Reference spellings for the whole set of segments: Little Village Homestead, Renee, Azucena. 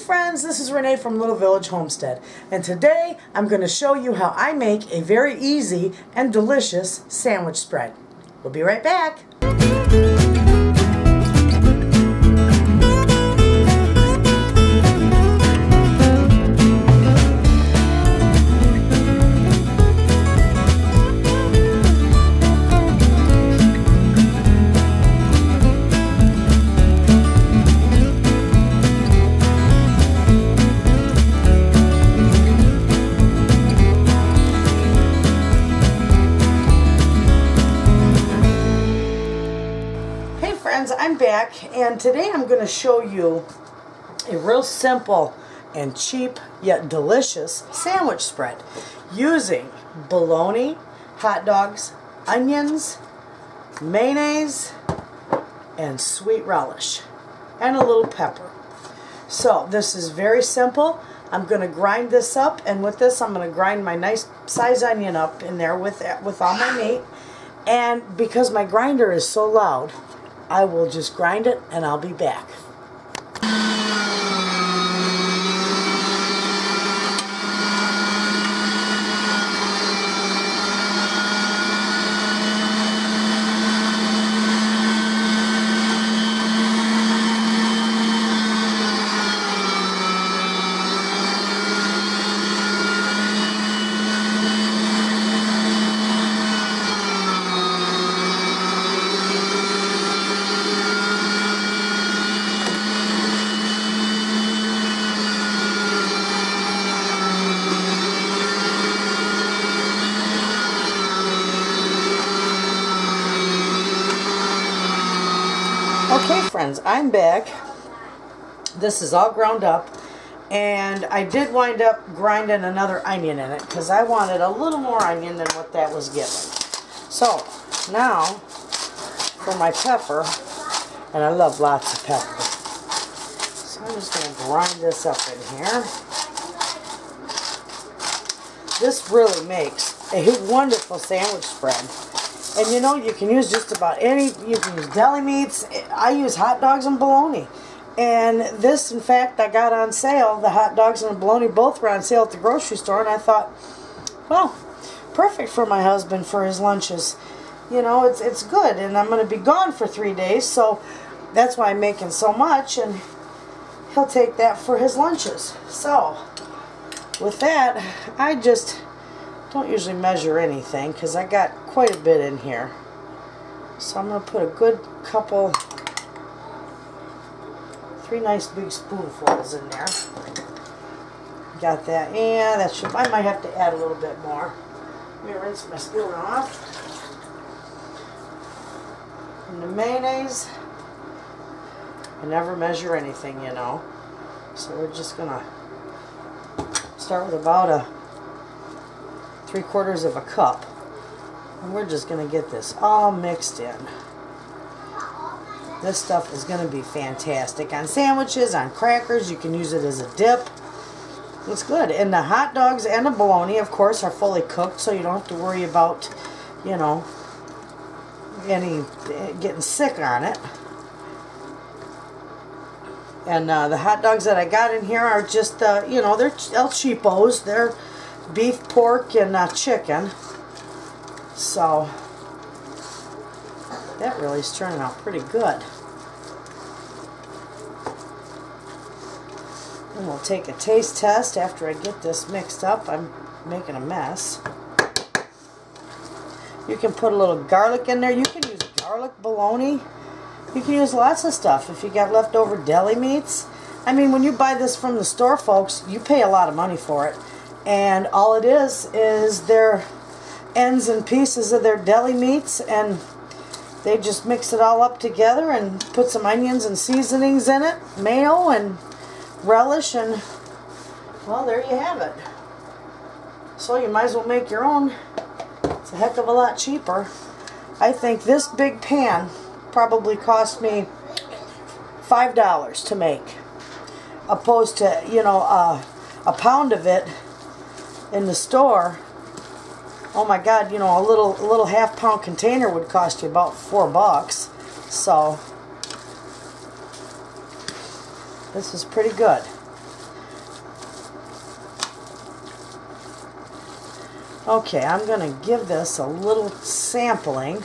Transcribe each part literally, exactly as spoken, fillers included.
friends, this is Renee from Little Village Homestead, and today I'm going to show you how I make a very easy and delicious sandwich spread. We'll be right back. I'm back, and today I'm going to show you a real simple and cheap yet delicious sandwich spread using bologna, hot dogs, onions, mayonnaise, and sweet relish, and a little pepper. So this is very simple. I'm going to grind this up, and with this I'm going to grind my nice size onion up in there with, with all my meat. And because my grinder is so loud, I will just grind it, and I'll be back. Okay friends, I'm back. This is all ground up, and I did wind up grinding another onion in it because I wanted a little more onion than what that was given. So now for my pepper, and I love lots of pepper, so I'm just going to grind this up in here. This really makes a wonderful sandwich spread. And you know, you can use just about any, you can use deli meats. I use hot dogs and bologna. And this, in fact, I got on sale. The hot dogs and the bologna both were on sale at the grocery store. And I thought, well, perfect for my husband for his lunches. You know, it's, it's good. And I'm going to be gone for three days. So that's why I'm making so much. And he'll take that for his lunches. So with that, I just... don't usually measure anything because I got quite a bit in here. So I'm going to put a good couple, three nice big spoonfuls in there. Got that. Yeah, that should, I might have to add a little bit more. Let me rinse my spoon off. And the mayonnaise. I never measure anything, you know. So we're just going to start with about a three quarters of a cup, and we're just going to get this all mixed in. This stuff is going to be fantastic on sandwiches, on crackers. You can use it as a dip. It's good. And the hot dogs and the bologna, of course, are fully cooked, so you don't have to worry about, you know, any getting sick on it. And uh, the hot dogs that I got in here are just, uh, you know, they're El Cheapos. They're beef, pork, and uh, chicken. So that really is turning out pretty good. And we'll take a taste test after I get this mixed up. I'm making a mess. You can put a little garlic in there. You can use garlic bologna. You can use lots of stuff if you got leftover deli meats. I mean, when you buy this from the store, folks, you pay a lot of money for it. And all it is is their ends and pieces of their deli meats, and they just mix it all up together and put some onions and seasonings in it, mayo and relish, and well, there you have it. So you might as well make your own. It's a heck of a lot cheaper. I think this big pan probably cost me five dollars to make, opposed to, you know, uh, a pound of it in the store. Oh my God, you know, a little a little half pound container would cost you about four bucks. So this is pretty good. Okay, I'm going to give this a little sampling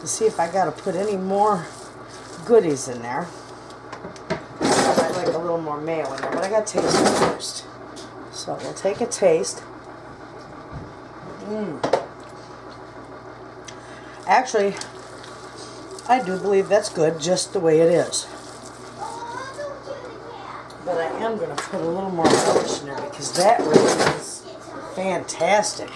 to see if I got to put any more goodies in there. I'd like a little more mayo in there, but I got to taste it first. So we'll take a taste. Mmm. Actually, I do believe that's good just the way it is. But I am going to put a little more relish in there because that really is fantastic.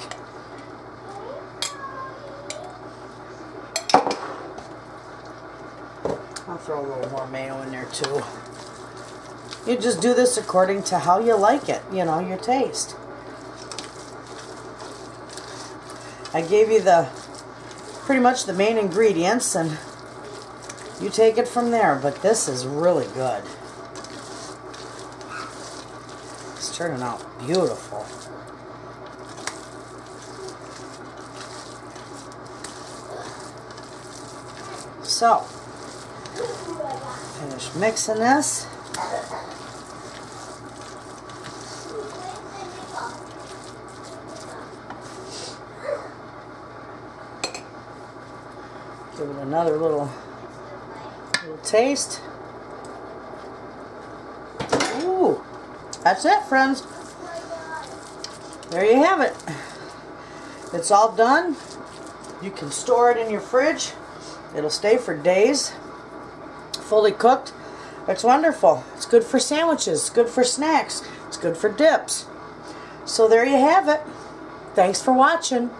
I'll throw a little more mayo in there too. You just do this according to how you like it, you know, your taste. I gave you the pretty much the main ingredients and you take it from there, but this is really good. It's turning out beautiful. So finish mixing this. Give it another little, little taste. Ooh, that's it, friends. There you have it. It's all done. You can store it in your fridge. It'll stay for days. Fully cooked. It's wonderful. It's good for sandwiches. It's good for snacks. It's good for dips. So there you have it. Thanks for watching.